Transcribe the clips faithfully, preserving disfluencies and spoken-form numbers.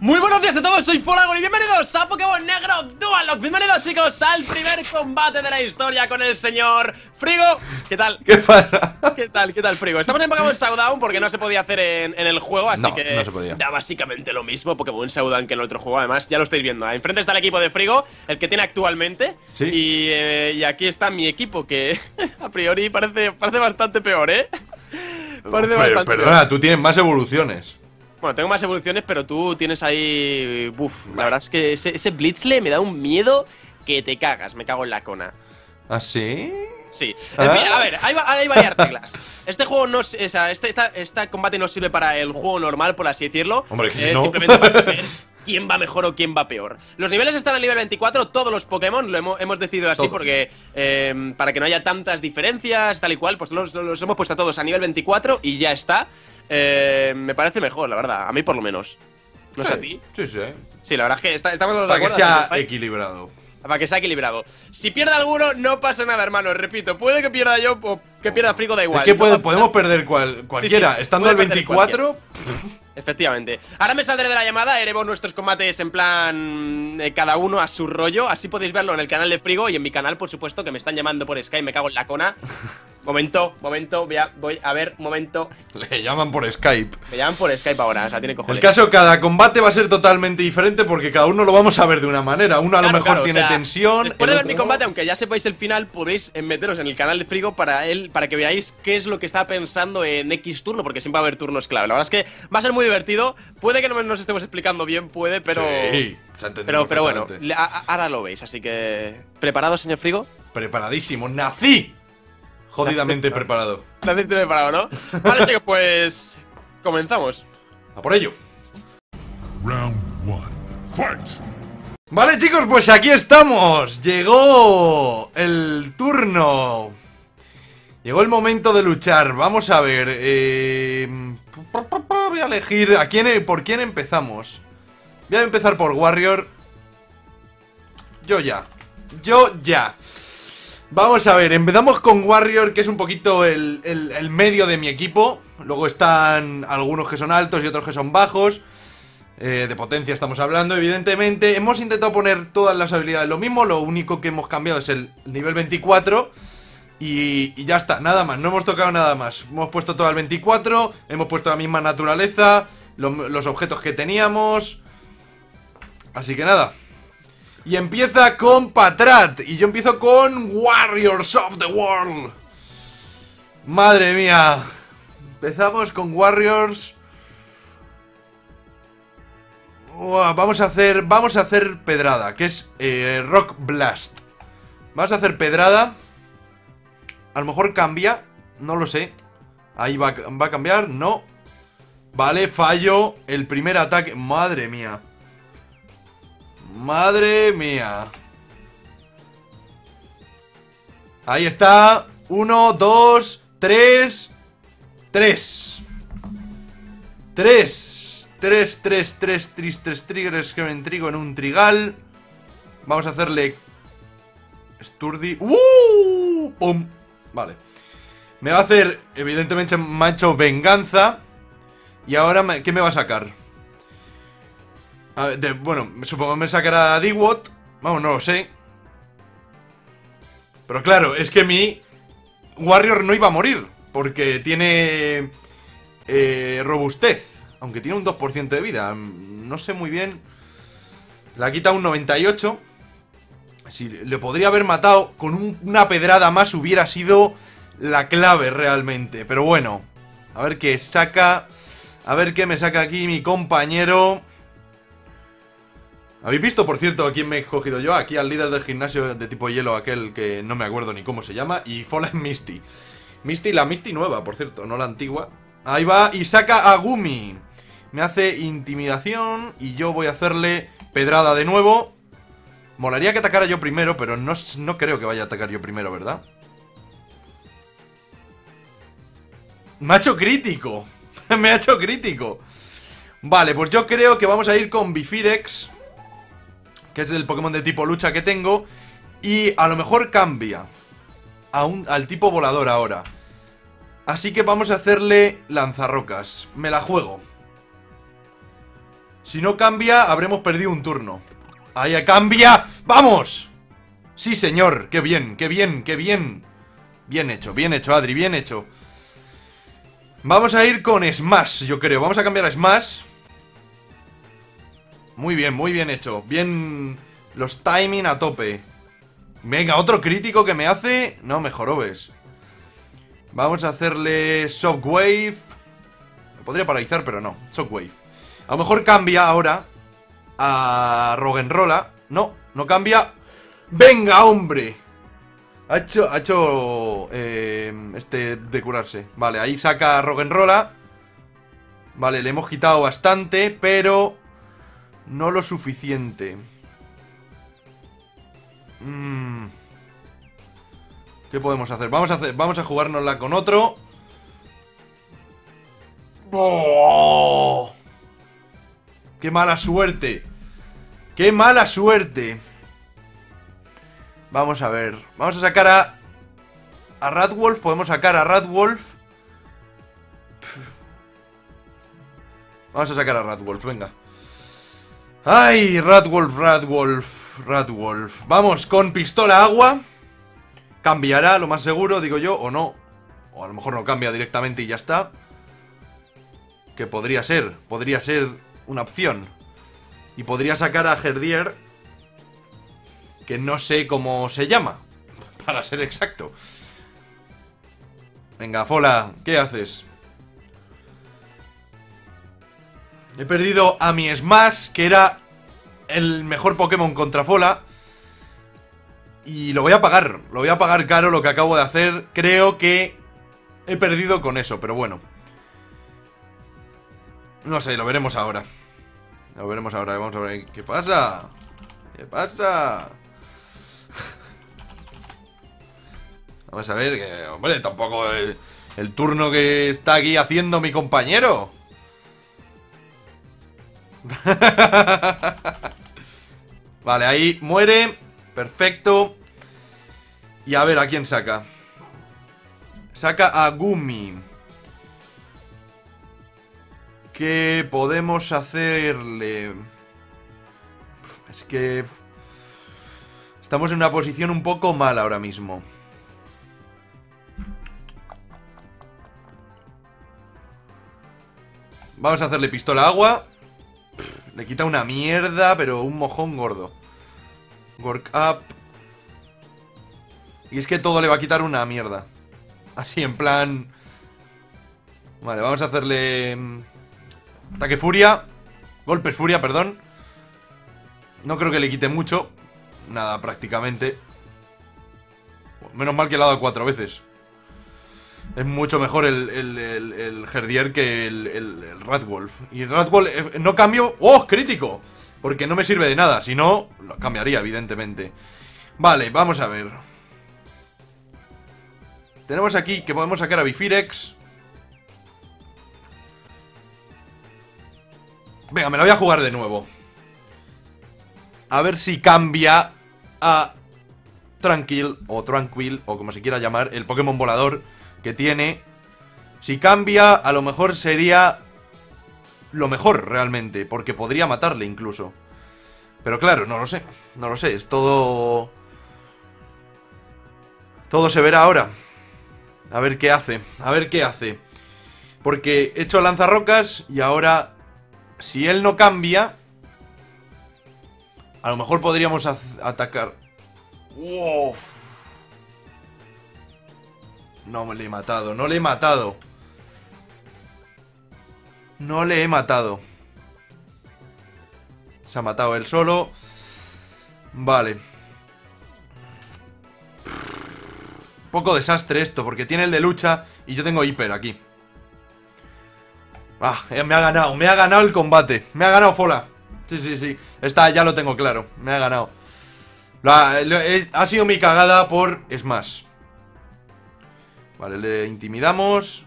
Muy buenos días a todos, soy Folagor y bienvenidos a Pokémon Negro Dualock. Bienvenidos, chicos, al primer combate de la historia con el señor Frigo. ¿Qué tal? ¿Qué pasa? ¿Qué tal? ¿Qué tal, Frigo? Estamos en Pokémon Showdown porque no se podía hacer en, en el juego, así no, que no se podía. Da básicamente lo mismo Pokémon Showdown que en el otro juego. Además, ya lo estáis viendo. Enfrente está el equipo de Frigo, el que tiene actualmente. ¿Sí? Y, eh, y aquí está mi equipo, que a priori parece, parece bastante peor, ¿eh? Parece Pero, bastante perdona, peor. Tú tienes más evoluciones. Bueno, tengo más evoluciones, pero tú tienes ahí... Uf, la verdad es que ese, ese Blitzle me da un miedo que te cagas. Me cago en la cona. ¿Ah, sí? Sí. ¿Ah? En fin, a ver, hay, hay varias reglas. Este juego no... O sea, este esta, esta combate no sirve para el juego normal, por así decirlo. Hombre, que eh, si no... Simplemente para ver quién va mejor o quién va peor. Los niveles están al nivel veinticuatro, todos los Pokémon. Lo hemos, hemos decidido así todos. Porque... Eh, para que no haya tantas diferencias, tal y cual, pues los, los hemos puesto a todos a nivel veinticuatro y ya está. Eh, me parece mejor, la verdad, a mí por lo menos. ¿No sí, es a ti? Sí, sí. Sí, la verdad es que está, estamos los Para de acuerdo, que sea equilibrado. Para que sea equilibrado. Si pierde alguno, no pasa nada, hermano. Repito, puede que pierda yo o que pierda Frigo, da igual. Es que puede, no, podemos perder cual, cualquiera. Sí, sí, estando al veinticuatro. Efectivamente. Ahora me saldré de la llamada, haremos nuestros combates en plan eh, cada uno a su rollo. Así podéis verlo en el canal de Frigo y en mi canal, por supuesto, que me están llamando por Skype. Me cago en la cona. Momento, momento, voy a, voy a ver, momento. Le llaman por Skype. Me llaman por Skype ahora, o sea, tiene cojones. El caso, cada combate va a ser totalmente diferente porque cada uno lo vamos a ver de una manera. Uno a claro, lo mejor claro, tiene o sea, tensión. Después de ver otro... mi combate, aunque ya sepáis el final, podéis meteros en el canal de Frigo para él, para que veáis qué es lo que está pensando en X turno, porque siempre va a haber turnos clave. La verdad es que va a ser muy divertido. Puede que no nos estemos explicando bien, puede, pero... Sí, se ha entendido Pero, pero bueno, a, ahora lo veis, así que... ¿Preparado, señor Frigo? Preparadísimo, nací jodidamente preparado. Naciste preparado, ¿no? Vale, chicos, pues... Comenzamos. A por ello. Round uno. Fight. Vale, chicos, pues aquí estamos. Llegó el turno. Llegó el momento de luchar. Vamos a ver. Eh... Voy a elegir a quién, por quién empezamos. Voy a empezar por Warrior. Yo ya. Yo ya. Vamos a ver, empezamos con Warrior, que es un poquito el, el, el medio de mi equipo. Luego están algunos que son altos y otros que son bajos. eh, De potencia estamos hablando, evidentemente. Hemos intentado poner todas las habilidades lo mismo. Lo único que hemos cambiado es el nivel veinticuatro y, y ya está, nada más, no hemos tocado nada más. Hemos puesto todo al veinticuatro, hemos puesto la misma naturaleza, lo, los objetos que teníamos. Así que nada. Y empieza con Patrat. Y yo empiezo con Warriors of the World. Madre mía. Empezamos con Warriors. Uah, vamos a hacer. Vamos a hacer pedrada. Que es eh, Rock Blast. Vamos a hacer pedrada. A lo mejor cambia. No lo sé. Ahí va, va a cambiar. No. Vale, fallo. El primer ataque. Madre mía. Madre mía. Ahí está. Uno, dos, tres. Tres. Tres. Tres, tres, tres, tres, tres triggers que me intrigo en un trigal. Vamos a hacerle Sturdy. ¡Uh! ¡Pum! Vale. Me va a hacer, evidentemente me ha hecho venganza. Y ahora, ¿qué me va a sacar? A ver, de, bueno, supongo que me sacará a Digwot. Vamos, no lo sé. Pero claro, es que mi Warrior no iba a morir. Porque tiene eh, robustez. Aunque tiene un dos por ciento de vida. No sé muy bien. La quita un noventa y ocho. Si le podría haber matado con un, una pedrada más, hubiera sido la clave realmente. Pero bueno. A ver qué saca. A ver qué me saca aquí mi compañero. ¿Habéis visto, por cierto, a quién me he cogido yo? Aquí al líder del gimnasio de tipo hielo, aquel que no me acuerdo ni cómo se llama. Y Fola en Misty. Misty, la Misty nueva, por cierto, no la antigua. Ahí va, y saca a Gumi. Me hace intimidación y yo voy a hacerle pedrada de nuevo. Molaría que atacara yo primero, pero no, no creo que vaya a atacar yo primero, ¿verdad? Me ha hecho crítico. Me ha hecho crítico. Vale, pues yo creo que vamos a ir con Bifirex, que es el Pokémon de tipo lucha que tengo. Y a lo mejor cambia a un, al tipo volador ahora. Así que vamos a hacerle lanzarrocas. Me la juego. Si no cambia, habremos perdido un turno. ¡Ahí cambia! ¡Vamos! ¡Sí, señor! ¡Qué bien, qué bien, qué bien! Bien hecho, bien hecho, Adri, bien hecho. Vamos a ir con Smash, yo creo. Vamos a cambiar a Smash. Muy bien, muy bien hecho. Bien... Los timing a tope. Venga, otro crítico que me hace... No, mejoró, ves. Vamos a hacerle Shockwave. Me podría paralizar, pero no. Shockwave. A lo mejor cambia ahora a Roggenrola. No, no cambia. ¡Venga, hombre! Ha hecho... Ha hecho eh, este de curarse. Vale, ahí saca Roggenrola. Vale, le hemos quitado bastante, pero... No lo suficiente. Mm. ¿Qué podemos hacer? Vamos a hacer, vamos a jugárnosla con otro. ¡Oh! ¡Qué mala suerte! ¡Qué mala suerte! Vamos a ver. Vamos a sacar a... A Ratwolf. Podemos sacar a Ratwolf. Vamos a sacar a Ratwolf, venga. ¡Ay! Radwolf, Radwolf, Radwolf. Vamos con pistola agua. Cambiará, lo más seguro, digo yo, o no. O a lo mejor no cambia directamente y ya está. Que podría ser, podría ser una opción. Y podría sacar a Herdier, que no sé cómo se llama, para ser exacto. Venga, Fola, ¿qué haces? He perdido a mi Smash, que era el mejor Pokémon contra Fola. Y lo voy a pagar, lo voy a pagar caro lo que acabo de hacer. Creo que he perdido con eso, pero bueno. No sé, lo veremos ahora. Lo veremos ahora, vamos a ver. ¿Qué pasa? ¿Qué pasa? Vamos a ver, que, hombre, tampoco el, el turno que está aquí haciendo mi compañero. Vale, ahí muere. Perfecto. Y a ver, ¿a quién saca? Saca a Gumi. ¿Qué podemos hacerle? Es que... Estamos en una posición un poco mala ahora mismo. Vamos a hacerle pistola agua. Le quita una mierda, pero un mojón gordo. Work up. Y es que todo le va a quitar una mierda. Así, en plan... Vale, vamos a hacerle... Ataque furia. Golpes furia, perdón. No creo que le quite mucho. Nada, prácticamente. Menos mal que le ha dado cuatro veces. Es mucho mejor el, el, el, el Herdier que el, el, el Ratwolf. Y el Ratwolf eh, no cambio... ¡Oh, crítico! Porque no me sirve de nada. Si no, lo cambiaría, evidentemente. Vale, vamos a ver. Tenemos aquí que podemos sacar a Bifirex. Venga, me la voy a jugar de nuevo. A ver si cambia a Tranquil o Tranquil o como se quiera llamar, el Pokémon volador que tiene. Si cambia, a lo mejor sería lo mejor realmente, porque podría matarle incluso. Pero claro, no lo sé. No lo sé, es todo... Todo se verá ahora. A ver qué hace, a ver qué hace. Porque he hecho lanzarrocas y ahora, si él no cambia, a lo mejor podríamos atacar. Uf. No le he matado, no le he matado. No le he matado. Se ha matado él solo. Vale. Un poco desastre esto, porque tiene el de lucha y yo tengo hiper aquí. Ah, me ha ganado, me ha ganado el combate. Me ha ganado Fola. Sí, sí, sí. Esta ya lo tengo claro, me ha ganado. La, he, ha sido mi cagada por Smash. Vale, le intimidamos.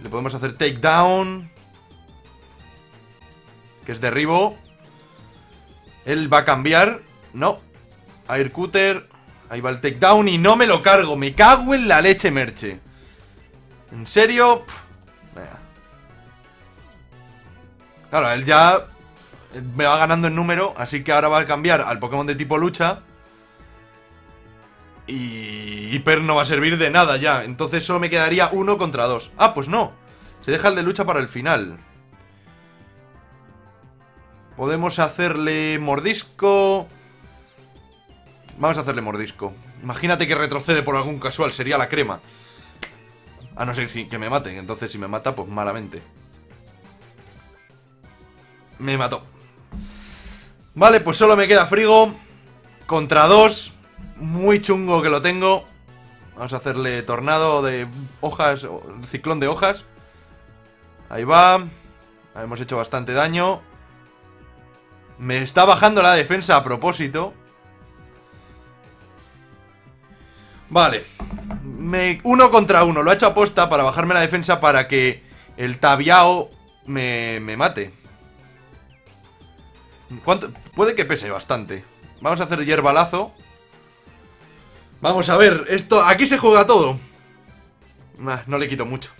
Le podemos hacer takedown, que es derribo. Él va a cambiar. No. Air cutter. Ahí va el takedown y no me lo cargo. Me cago en la leche, merche. ¿En serio? Venga. Claro, él ya me va ganando en número, así que ahora va a cambiar al Pokémon de tipo lucha. Y Hiper no va a servir de nada ya. Entonces solo me quedaría uno contra dos. Ah, pues no. Se deja el de lucha para el final. Podemos hacerle mordisco. Vamos a hacerle mordisco. Imagínate que retrocede por algún casual. Sería la crema. A no ser que me maten. Entonces si me mata, pues malamente. Me mató. Vale, pues solo me queda Frigo contra dos. Muy chungo que lo tengo. Vamos a hacerle tornado de hojas, ciclón de hojas. Ahí va. Hemos hecho bastante daño. Me está bajando la defensa a propósito. Vale, me, uno contra uno. Lo ha hecho aposta para bajarme la defensa, para que el Tabiao me, me mate. ¿Cuánto? Puede que pese bastante. Vamos a hacer hierbalazo. Vamos a ver, esto, aquí se juega todo. Nah, no le quito mucho.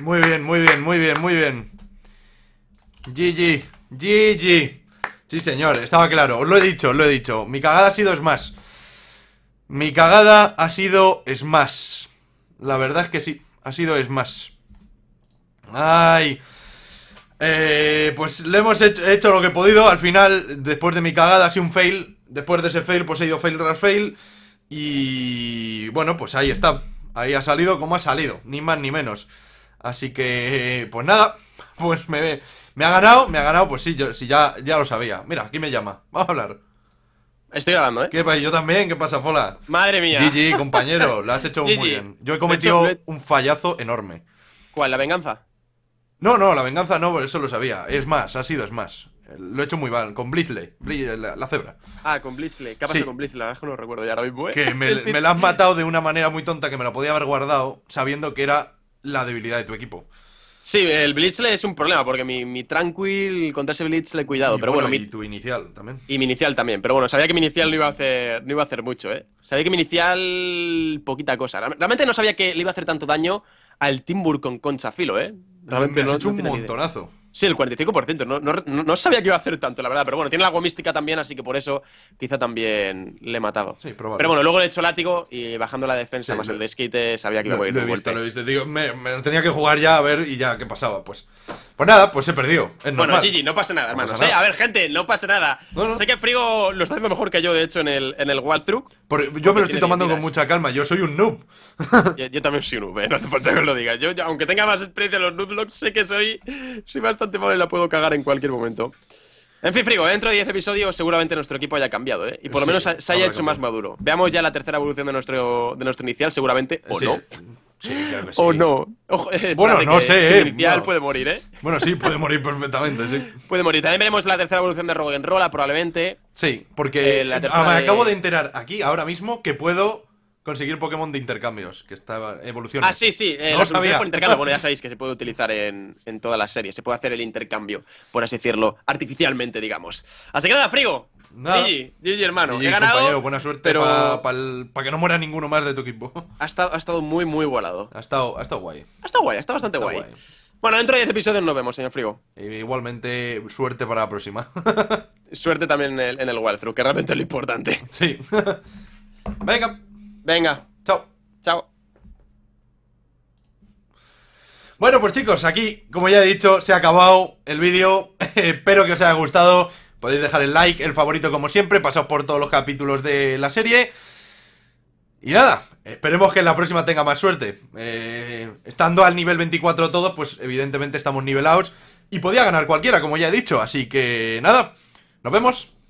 Muy bien, muy bien, muy bien, muy bien. G G, G G. Sí señor, estaba claro, os lo he dicho, os lo he dicho. Mi cagada ha sido Smash. Mi cagada ha sido Smash. La verdad es que sí, ha sido Smash. Ay... Eh, pues le hemos hecho, hecho lo que he podido. Al final, después de mi cagada, ha sido un fail. Después de ese fail, pues he ido fail tras fail. Y... bueno, pues ahí está. Ahí ha salido como ha salido, ni más ni menos. Así que... pues nada. Pues me, me ha ganado, me ha ganado. Pues sí, yo, sí ya, ya lo sabía. Mira, aquí me llama, vamos a hablar. Estoy grabando, ¿eh? ¿Qué pasa? Yo también, ¿qué pasa, Fola? Madre mía. G G, compañero, lo has hecho muy bien. Yo he cometido he hecho... un fallazo enorme. ¿Cuál? ¿La venganza? No, no, la venganza no, eso lo sabía. Es más, ha sido Smash. Lo he hecho muy mal, con Blitzley, la, la cebra. Ah, con Blitzley. ¿Qué ha pasado sí. con Blitzley? La verdad es que no lo recuerdo ya ahora mismo, ¿eh? Que me, me la has matado de una manera muy tonta, que me la podía haber guardado, sabiendo que era la debilidad de tu equipo. Sí, el Blitzley es un problema, porque mi, mi Tranquil contra ese Blitzley, cuidado, y pero bueno... bueno y mi, tu inicial también. Y mi inicial también, pero bueno, sabía que mi inicial no iba a hacer, no iba a hacer mucho, ¿eh? Sabía que mi inicial... poquita cosa. Realmente no sabía que le iba a hacer tanto daño al Timbur con Concha filo, ¿eh? Realmente me has no, hecho no un montonazo. Sí, el cuarenta y cinco por ciento. No, no, no sabía que iba a hacer tanto, la verdad. Pero bueno, tiene el agua mística también, así que por eso quizá también le he matado. Sí, probable. Pero bueno, luego le he hecho látigo y bajando la defensa sí, más lo, el desquite, sabía que iba a ir. Lo he visto, lo he visto. Digo, me, me tenía que jugar ya a ver y ya qué pasaba. Pues pues nada, pues he perdido. Es normal. Bueno, G G, no pasa nada, hermano. No pasa nada. Sí, a ver, gente, no pasa nada. No, no. Sé que Frigo lo está haciendo mejor que yo, de hecho, en el, en el walkthrough. Por, yo me lo estoy tomando con mucha calma. Yo soy un noob. yo, yo también soy un noob, eh. No hace falta que os lo digas. Yo, yo, aunque tenga más experiencia en los nooblogs, sé que soy, soy bastante. Mal y la puedo cagar en cualquier momento. En fin, Frigo, dentro de diez episodios seguramente nuestro equipo haya cambiado, ¿eh? Y por lo sí, menos ha, se haya hecho cambiado. Más maduro. Veamos ya la tercera evolución de nuestro, de nuestro inicial, seguramente, o sí. no. Sí, claro que sí. O no. Ojo, eh, bueno, no que, sé, ¿eh? El inicial no. puede morir, ¿eh? Bueno, sí, puede morir perfectamente, sí. Puede morir. También veremos la tercera evolución de Roggenrola, probablemente. Sí, porque eh, la ah, me de... acabo de enterar aquí, ahora mismo, que puedo... conseguir Pokémon de intercambios, que está evolucionando. Ah, sí, sí, eh, no la por intercambio. Bueno, ya sabéis que se puede utilizar en, en todas las series. Se puede hacer el intercambio, por así decirlo, artificialmente, digamos. Así que nada, Frigo. Nada. G G, G G, hermano. G G, he ganado. Compañero, buena suerte, pero... para pa pa que no muera ninguno más de tu equipo. Ha estado, ha estado muy, muy igualado. Ha estado, ha estado guay. Ha estado guay, ha estado bastante ha estado guay. guay. Bueno, dentro de diez episodios nos vemos, señor Frigo. Igualmente, suerte para la próxima. Suerte también en el, en el walkthrough, que realmente es lo importante. Sí. Venga. Venga, chao. Chao. Bueno, pues chicos, aquí, como ya he dicho, se ha acabado el vídeo. Espero que os haya gustado. Podéis dejar el like, el favorito como siempre. Pasaos por todos los capítulos de la serie. Y nada, esperemos que en la próxima tenga más suerte. eh, Estando al nivel veinticuatro todos, pues evidentemente estamos nivelados. Y podía ganar cualquiera, como ya he dicho. Así que nada, nos vemos.